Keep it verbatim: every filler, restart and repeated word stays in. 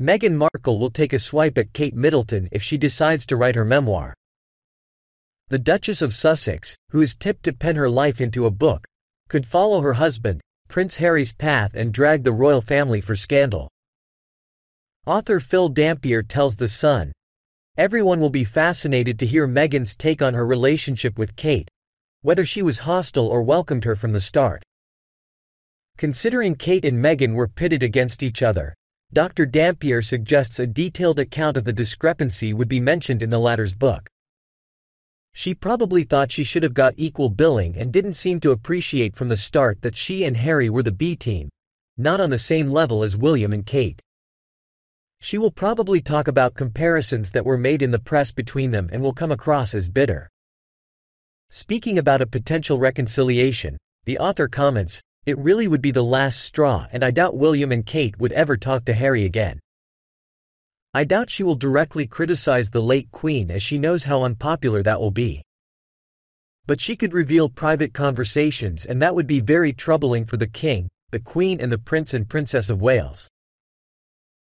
Meghan Markle will take a swipe at Kate Middleton if she decides to write her memoir. The Duchess of Sussex, who is tipped to pen her life into a book, could follow her husband, Prince Harry's path and drag the royal family for scandal. Author Phil Dampier tells The Sun, "Everyone will be fascinated to hear Meghan's take on her relationship with Kate, whether she was hostile or welcomed her from the start." Considering Kate and Meghan were pitted against each other, Doctor Dampier suggests a detailed account of the discrepancy would be mentioned in the latter's book. "She probably thought she should have got equal billing and didn't seem to appreciate from the start that she and Harry were the B team, not on the same level as William and Kate." She will probably talk about comparisons that were made in the press between them and will come across as bitter. Speaking about a potential reconciliation, the author comments, "It really would be the last straw and I doubt William and Kate would ever talk to Harry again." I doubt she will directly criticize the late Queen as she knows how unpopular that will be. But she could reveal private conversations and that would be very troubling for the King, the Queen and the Prince and Princess of Wales.